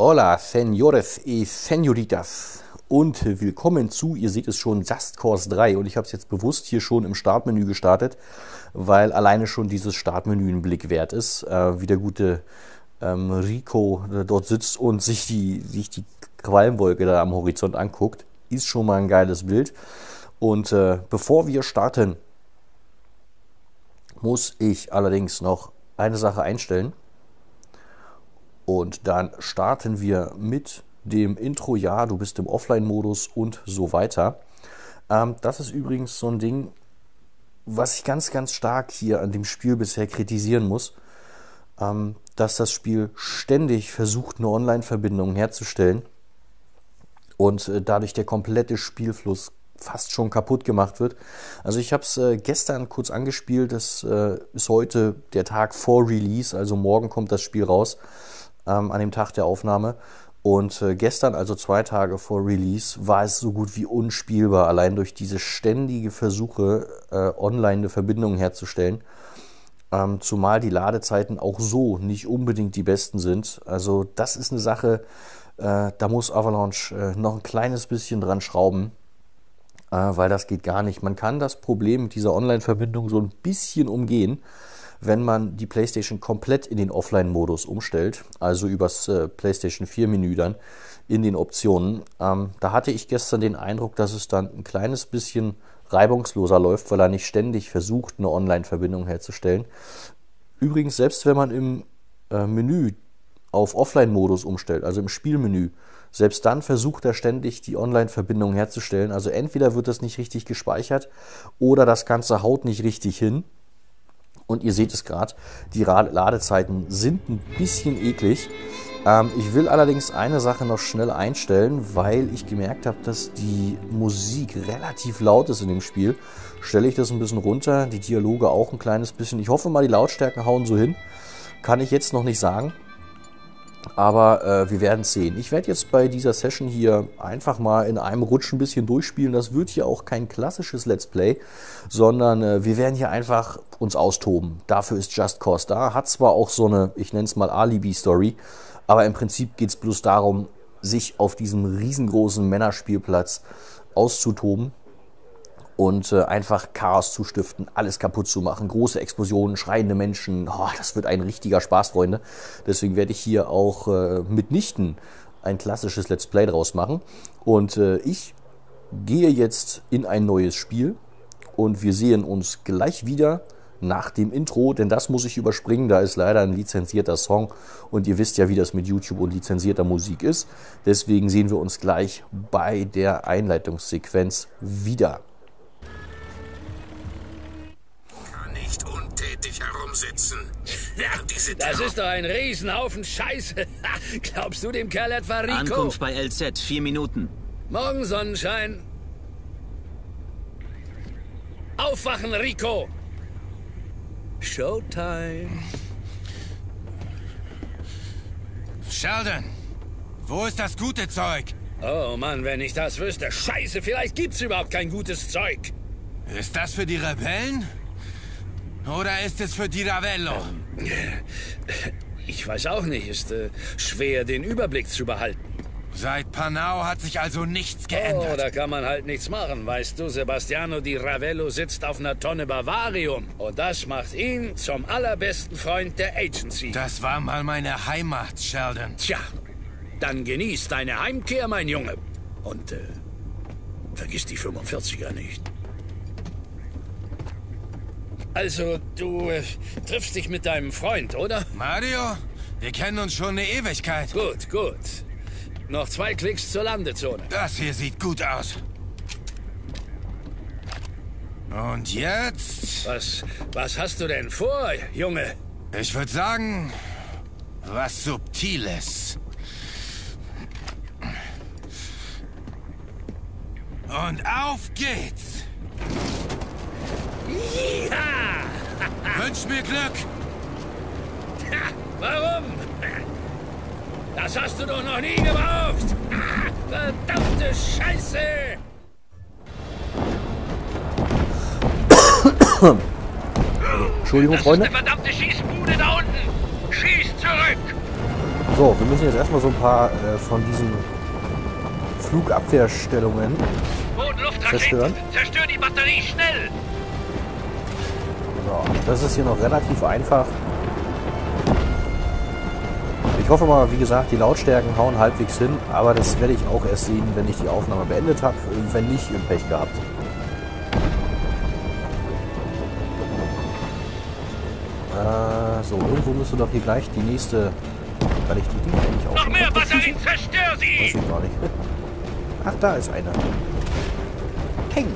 Hola, señores y señoritas und willkommen zu, ihr seht es schon, Just Cause 3. Und ich habe es jetzt bewusst hier schon im Startmenü gestartet, weil alleine schon dieses Startmenü ein Blick wert ist. Wie der gute Rico dort sitzt und sich die Qualmwolke da am Horizont anguckt, ist schon mal ein geiles Bild. Und bevor wir starten, muss ich allerdings noch eine Sache einstellen. Und dann starten wir mit dem Intro. Ja, du bist im Offline-Modus und so weiter. Das ist übrigens so ein Ding, was ich ganz, ganz stark hier an dem Spiel bisher kritisieren muss, dass das Spiel ständig versucht, eine Online-Verbindung herzustellen und dadurch der komplette Spielfluss fast schon kaputt gemacht wird. Also ich habe es gestern kurz angespielt. Das ist heute der Tag vor Release, also morgen kommt das Spiel raus. An dem Tag der Aufnahme. Und gestern, also 2 Tage vor Release, war es so gut wie unspielbar, allein durch diese ständige Versuche, online eine Verbindung herzustellen. Zumal die Ladezeiten auch so nicht unbedingt die besten sind. Also das ist eine Sache, da muss Avalanche noch ein kleines bisschen dran schrauben, weil das geht gar nicht. Man kann das Problem mit dieser Online-Verbindung so ein bisschen umgehen, wenn man die PlayStation komplett in den Offline-Modus umstellt, also übers PlayStation 4-Menü dann in den Optionen. Da hatte ich gestern den Eindruck, dass es dann ein kleines bisschen reibungsloser läuft, weil er nicht ständig versucht, eine Online-Verbindung herzustellen. Übrigens, selbst wenn man im Menü auf Offline-Modus umstellt, also im Spielmenü, selbst dann versucht er ständig, die Online-Verbindung herzustellen. Also entweder wird das nicht richtig gespeichert oder das Ganze haut nicht richtig hin. Und ihr seht es gerade, die Ladezeiten sind ein bisschen eklig. Ich will allerdings eine Sache noch schnell einstellen, weil ich gemerkt habe, dass die Musik relativ laut ist in dem Spiel. Stelle ich das ein bisschen runter, die Dialoge auch ein kleines bisschen. Ich hoffe mal, die Lautstärken hauen so hin. Kann ich jetzt noch nicht sagen, aber wir werden es sehen. Ich werde jetzt bei dieser Session hier einfach mal in einem Rutsch ein bisschen durchspielen. Das wird hier auch kein klassisches Let's Play, sondern wir werden hier einfach uns austoben. Dafür ist Just Cause da. Hat zwar auch so eine, ich nenne es mal Alibi-Story, aber im Prinzip geht es bloß darum, sich auf diesem riesengroßen Männerspielplatz auszutoben und einfach Chaos zu stiften, alles kaputt zu machen, große Explosionen, schreiende Menschen. Oh, das wird ein richtiger Spaß, Freunde. Deswegen werde ich hier auch mitnichten ein klassisches Let's Play draus machen. Und ich gehe jetzt in ein neues Spiel und wir sehen uns gleich wieder nach dem Intro, denn das muss ich überspringen, da ist leider ein lizenzierter Song und ihr wisst ja, wie das mit YouTube und lizenzierter Musik ist. Deswegen sehen wir uns gleich bei der Einleitungssequenz wieder. Tätig herumsitzen. Ja, das ist doch ein Riesenhaufen Scheiße. Glaubst du dem Kerl etwa, Rico? Ankunft bei LZ, 4 Minuten. Morgen, Sonnenschein. Aufwachen, Rico. Showtime. Sheldon, wo ist das gute Zeug? Oh Mann, wenn ich das wüsste. Scheiße, vielleicht gibt's überhaupt kein gutes Zeug. Ist das für die Rebellen? Oder ist es für Di Ravello? Ich weiß auch nicht. Ist schwer, den Überblick zu behalten. Seit Panau hat sich also nichts geändert. Oh, da kann man halt nichts machen, weißt du. Sebastiano Di Ravello sitzt auf einer Tonne Bavarium. Und das macht ihn zum allerbesten Freund der Agency. Das war mal meine Heimat, Sheldon. Tja, dann genieß deine Heimkehr, mein Junge. Und vergiss die 45er nicht. Also, du triffst dich mit deinem Freund, oder? Mario, wir kennen uns schon eine Ewigkeit. Gut, gut. Noch 2 Klicks zur Landezone. Das hier sieht gut aus. Und jetzt? Was hast du denn vor, Junge? Ich würde sagen, was Subtiles. Und auf geht's! Ja! Wünsch mir Glück! Warum? Das hast du doch noch nie gebraucht! Verdammte Scheiße! Entschuldigung, Freunde. Das ist eine verdammte Schießbude da unten! Schieß zurück! So, wir müssen jetzt erstmal so ein paar von diesen Flugabwehrstellungen zerstören. Zerstör die Batterie schnell! So, das ist hier noch relativ einfach. Ich hoffe mal, wie gesagt, die Lautstärken hauen halbwegs hin, aber das werde ich auch erst sehen, wenn ich die Aufnahme beendet habe. Wenn nicht, Pech gehabt. So, irgendwo müsste doch hier gleich die nächste... Kann ich die Dinge eigentlich auch... Noch mehr Batterien, zerstör sie! Weiß ich gar nicht. Ach, da ist einer. Peng!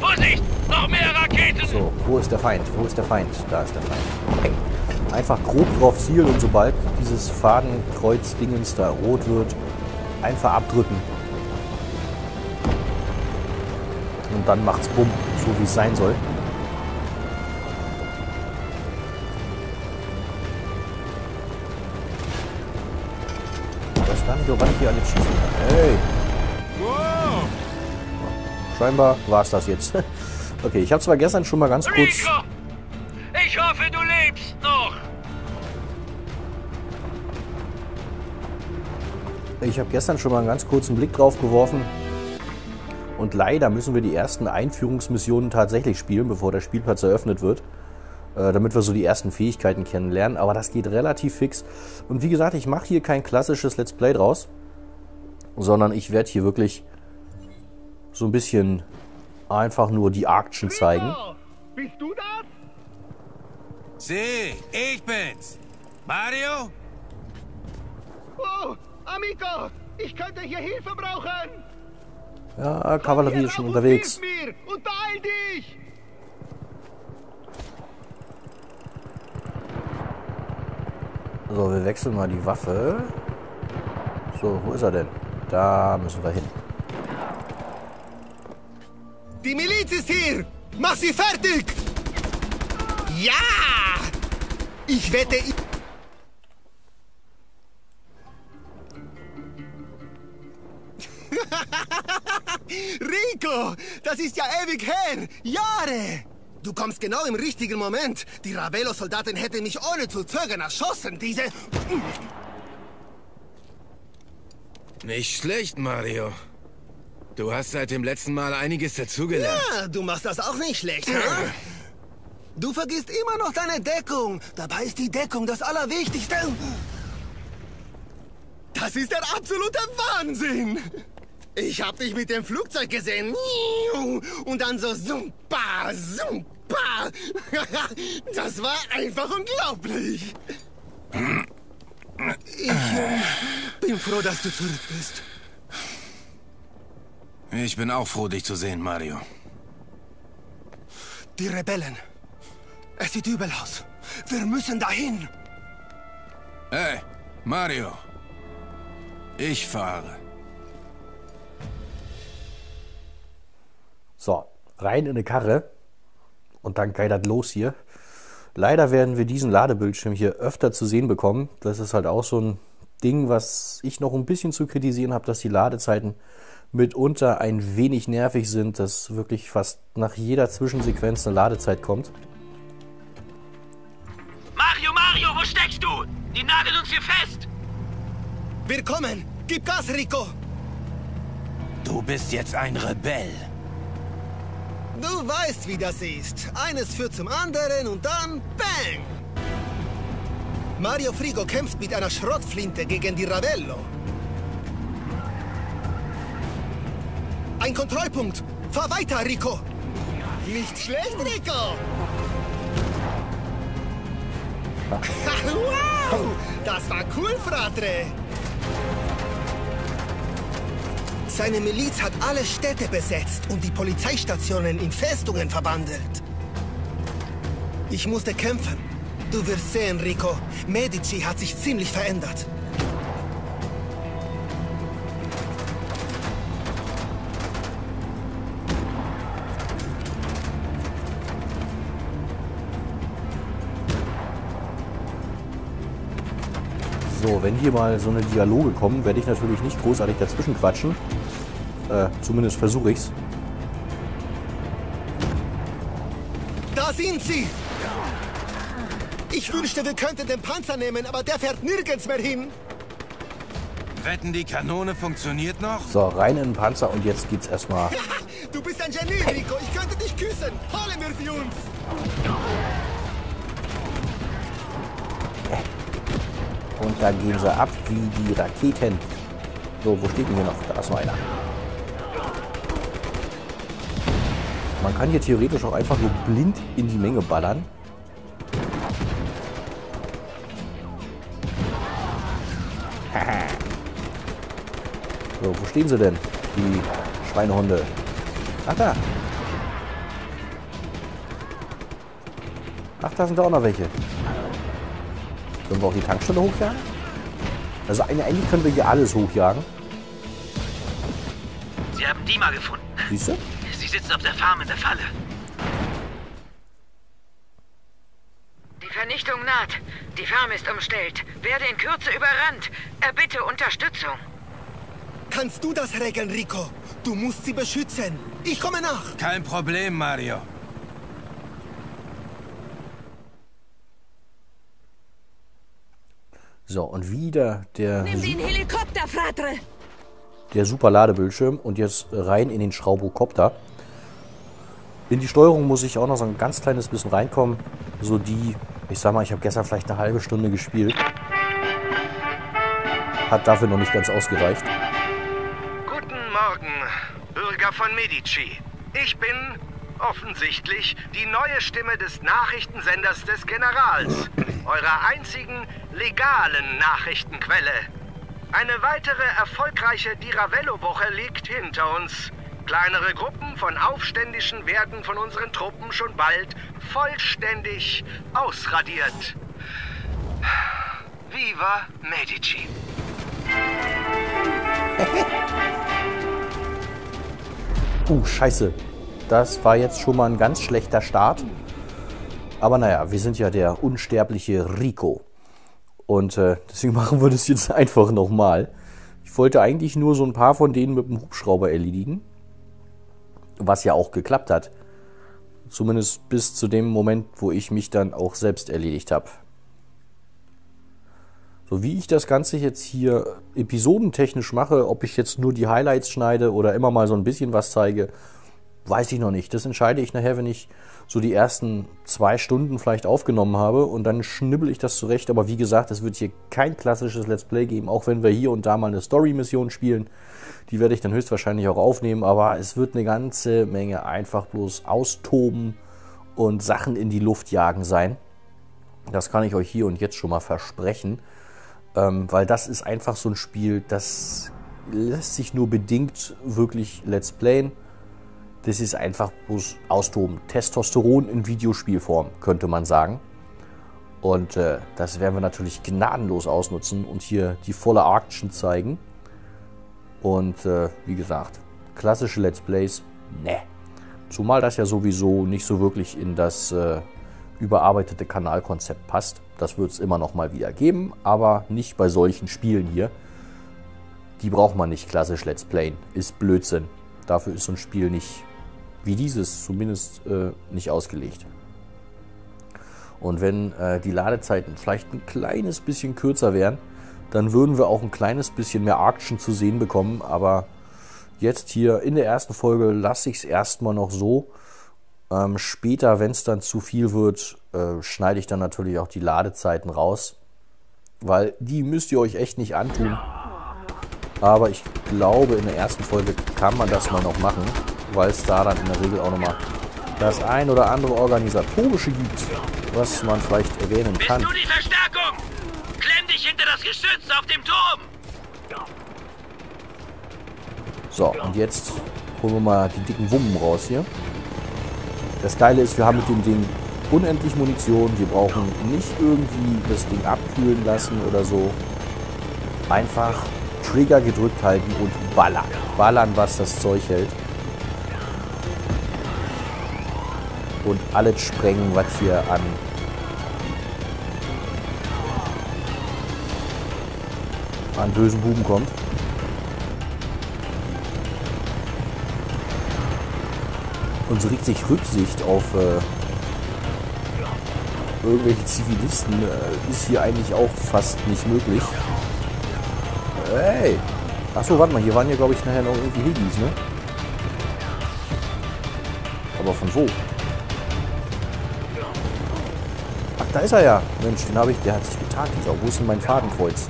Vorsicht! Noch mehr Raketen! So, wo ist der Feind? Wo ist der Feind? Da ist der Feind. Peng! Einfach grob drauf zielen und sobald dieses Fadenkreuz-Dingens da rot wird, einfach abdrücken. Und dann macht's bumm, so wie es sein soll. Ich weiß gar nicht, ob ich hier alle schießen kann. Hey! Wow. Scheinbar war's das jetzt. Okay, ich habe zwar gestern schon mal ganz kurz... Rico! Ich hoffe, du lebst noch! Ich habe gestern schon mal einen ganz kurzen Blick drauf geworfen. Und leider müssen wir die ersten Einführungsmissionen tatsächlich spielen, bevor der Spielplatz eröffnet wird, damit wir so die ersten Fähigkeiten kennenlernen. Aber das geht relativ fix. Und wie gesagt, ich mache hier kein klassisches Let's Play draus, sondern ich werde hier wirklich so ein bisschen einfach nur die Action zeigen. Bist du das? Sieh, ich bin's. Mario? Oh, Amigo, ich könnte hier Hilfe brauchen. Ja, Kavallerie ist schon unterwegs. So, wir wechseln mal die Waffe. So, wo ist er denn? Da müssen wir hin. Die Miliz ist hier! Mach sie fertig! Ja! Ich wette... Rico, das ist ja ewig her, Jahre! Du kommst genau im richtigen Moment. Die Ravello-Soldaten hätten mich ohne zu zögern erschossen, diese... Nicht schlecht, Mario. Du hast seit dem letzten Mal einiges dazugelernt. Ja, du machst das auch nicht schlecht, hm? Du vergisst immer noch deine Deckung. Dabei ist die Deckung das Allerwichtigste. Das ist der absolute Wahnsinn! Ich hab dich mit dem Flugzeug gesehen. Und dann so super, super. Das war einfach unglaublich. Ich bin froh, dass du zurück bist. Ich bin auch froh, dich zu sehen, Mario. Die Rebellen. Es sieht übel aus. Wir müssen dahin. Hey, Mario. Ich fahre. So, rein in eine Karre und dann geht das los hier. Leider werden wir diesen Ladebildschirm hier öfter zu sehen bekommen. Das ist halt auch so ein Ding, was ich noch ein bisschen zu kritisieren habe, dass die Ladezeiten mitunter ein wenig nervig sind, dass wirklich fast nach jeder Zwischensequenz eine Ladezeit kommt. Mario, Mario, wo steckst du? Die nageln uns hier fest! Wir kommen! Gib Gas, Rico! Du bist jetzt ein Rebell. Du weißt, wie das ist. Eines führt zum anderen und dann bang! Mario Frigo kämpft mit einer Schrottflinte gegen die Ravello. Ein Kontrollpunkt! Fahr weiter, Rico! Nicht schlecht, Rico! Wow! Das war cool, Fratre! Seine Miliz hat alle Städte besetzt und die Polizeistationen in Festungen verwandelt. Ich musste kämpfen. Du wirst sehen, Rico. Medici hat sich ziemlich verändert. So, wenn hier mal so eine Dialoge kommen, werde ich natürlich nicht großartig dazwischen quatschen. Zumindest versuche ich's. Das ziehen sie! Ich wünschte, wir könnten den Panzer nehmen, aber der fährt nirgends mehr hin. Wetten, die Kanone funktioniert noch? So, rein in den Panzer und jetzt geht's erstmal. Du bist ein Genie, Rico. Ich könnte dich küssen. Holen wir sie uns. Und dann gehen sie ab wie die Raketen. So, wo steht denn hier noch? Da ist noch einer. Man kann hier theoretisch auch einfach nur blind in die Menge ballern. So, wo stehen sie denn? Die Schweinehunde. Ach da. Ach, da sind da auch noch welche. Können wir auch die Tankstelle hochjagen? Also eigentlich können wir hier alles hochjagen. Sie haben Dimah gefunden. Siehst du? Sie sitzen auf der Farm in der Falle. Die Vernichtung naht. Die Farm ist umstellt. Werde in Kürze überrannt. Erbitte Unterstützung. Kannst du das regeln, Rico? Du musst sie beschützen. Ich komme nach. Kein Problem, Mario. So, und wieder der... Nimm den Helikopter, Fratre! Der super Ladebildschirm. Und jetzt rein in den Schraubokopter. In die Steuerung muss ich auch noch so ein ganz kleines bisschen reinkommen. So die... Ich sag mal, ich habe gestern vielleicht eine halbe Stunde gespielt. Hat dafür noch nicht ganz ausgereicht. Morgen, Bürger von Medici. Ich bin, offensichtlich, die neue Stimme des Nachrichtensenders des Generals. Eurer einzigen legalen Nachrichtenquelle. Eine weitere erfolgreiche Di Ravello-Woche liegt hinter uns. Kleinere Gruppen von Aufständischen werden von unseren Truppen schon bald vollständig ausradiert. Viva Medici. Scheiße. Das war jetzt schon mal ein ganz schlechter Start. Aber naja, wir sind ja der unsterbliche Rico. Und deswegen machen wir das jetzt einfach nochmal. Ich wollte eigentlich nur so ein paar von denen mit dem Hubschrauber erledigen. Was ja auch geklappt hat. Zumindest bis zu dem Moment, wo ich mich dann auch selbst erledigt habe. So wie ich das Ganze jetzt hier episodentechnisch mache, ob ich jetzt nur die Highlights schneide oder immer mal so ein bisschen was zeige, weiß ich noch nicht. Das entscheide ich nachher, wenn ich so die ersten 2 Stunden vielleicht aufgenommen habe und dann schnibbel ich das zurecht. Aber wie gesagt, es wird hier kein klassisches Let's Play geben, auch wenn wir hier und da mal eine Story-Mission spielen. Die werde ich dann höchstwahrscheinlich auch aufnehmen, aber es wird eine ganze Menge einfach bloß austoben und Sachen in die Luft jagen sein. Das kann ich euch hier und jetzt schon mal versprechen. Weil das ist einfach so ein Spiel, das lässt sich nur bedingt wirklich Let's Playen. Das ist einfach bloß austoben. Testosteron in Videospielform, könnte man sagen. Und das werden wir natürlich gnadenlos ausnutzen und hier die volle Action zeigen. Und wie gesagt, klassische Let's Plays, ne. Zumal das ja sowieso nicht so wirklich in das... überarbeitete Kanalkonzept passt. Das wird es immer noch mal wieder geben, aber nicht bei solchen Spielen hier. Die braucht man nicht klassisch Let's Playen. Ist Blödsinn. Dafür ist so ein Spiel nicht, wie dieses zumindest, nicht ausgelegt. Und wenn die Ladezeiten vielleicht ein kleines bisschen kürzer wären, dann würden wir auch ein kleines bisschen mehr Action zu sehen bekommen, aber jetzt hier in der ersten Folge lasse ich es erstmal noch so. Später, wenn es dann zu viel wird, schneide ich dann natürlich auch die Ladezeiten raus, weil die müsst ihr euch echt nicht antun. Aber ich glaube, in der ersten Folge kann man das mal noch machen, weil es da dann in der Regel auch nochmal das ein oder andere Organisatorische gibt, was man vielleicht erwähnen kann. Bist du die Verstärkung? Klemm dich hinter das Geschütz auf dem Turm! So, und jetzt holen wir mal die dicken Wummen raus hier. Das Geile ist, wir haben mit dem Ding unendlich Munition. Wir brauchen nicht irgendwie das Ding abkühlen lassen oder so. Einfach Trigger gedrückt halten und ballern. Ballern, was das Zeug hält. Und alles sprengen, was hier an... bösen Buben kommt. Und so regt sich Rücksicht auf irgendwelche Zivilisten ist hier eigentlich auch fast nicht möglich. Hey! Achso, warte mal, hier waren ja, glaube ich, nachher noch irgendwie Hegis, ne? Aber von wo? Ach, da ist er ja! Mensch, den habe ich, der hat sich getagt. Wo ist denn mein Fadenkreuz?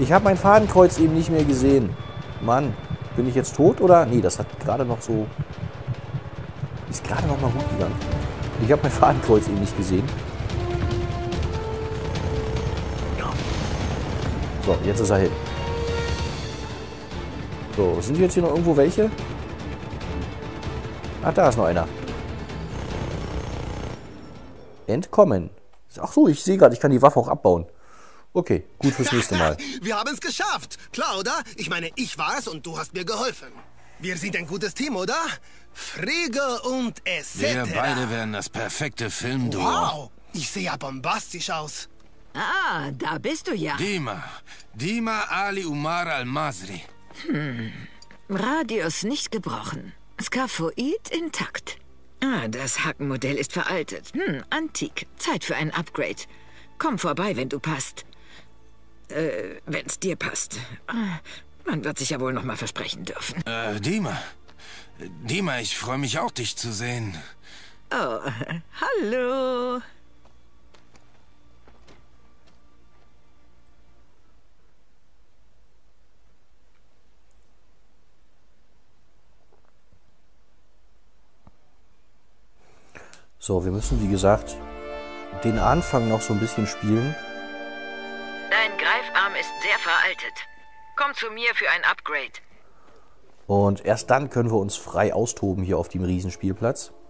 Ich habe mein Fadenkreuz eben nicht mehr gesehen. Mann, bin ich jetzt tot, oder? Nee, das hat gerade noch so... Ist gerade noch mal gut gegangen. Ich habe mein Fadenkreuz eben nicht gesehen. So, jetzt ist er hin. So, sind jetzt hier noch irgendwo welche? Ach, da ist noch einer. Entkommen. Ach so, ich sehe gerade, ich kann die Waffe auch abbauen. Okay, gut fürs nächste Mal. Wir haben es geschafft. Klar, oder? Ich meine, ich war es und du hast mir geholfen. Wir sind ein gutes Team, oder? Frege und etc. Wir beide werden das perfekte Filmduo. Wow, ich sehe ja bombastisch aus. Ah, da bist du ja. Dimah Ali Umar al-Masri. Hm, Radius nicht gebrochen. Skaphoid intakt. Ah, das Hackenmodell ist veraltet. Hm, antik. Zeit für ein Upgrade. Komm vorbei, wenn du passt. Wenn's dir passt. Man wird sich ja wohl noch mal versprechen dürfen. Dimah, ich freue mich auch, dich zu sehen. Oh, hallo. So, wir müssen, wie gesagt, den Anfang noch so ein bisschen spielen. Dein Greifarm ist sehr veraltet. Komm zu mir für ein Upgrade. Und erst dann können wir uns frei austoben hier auf dem Riesenspielplatz.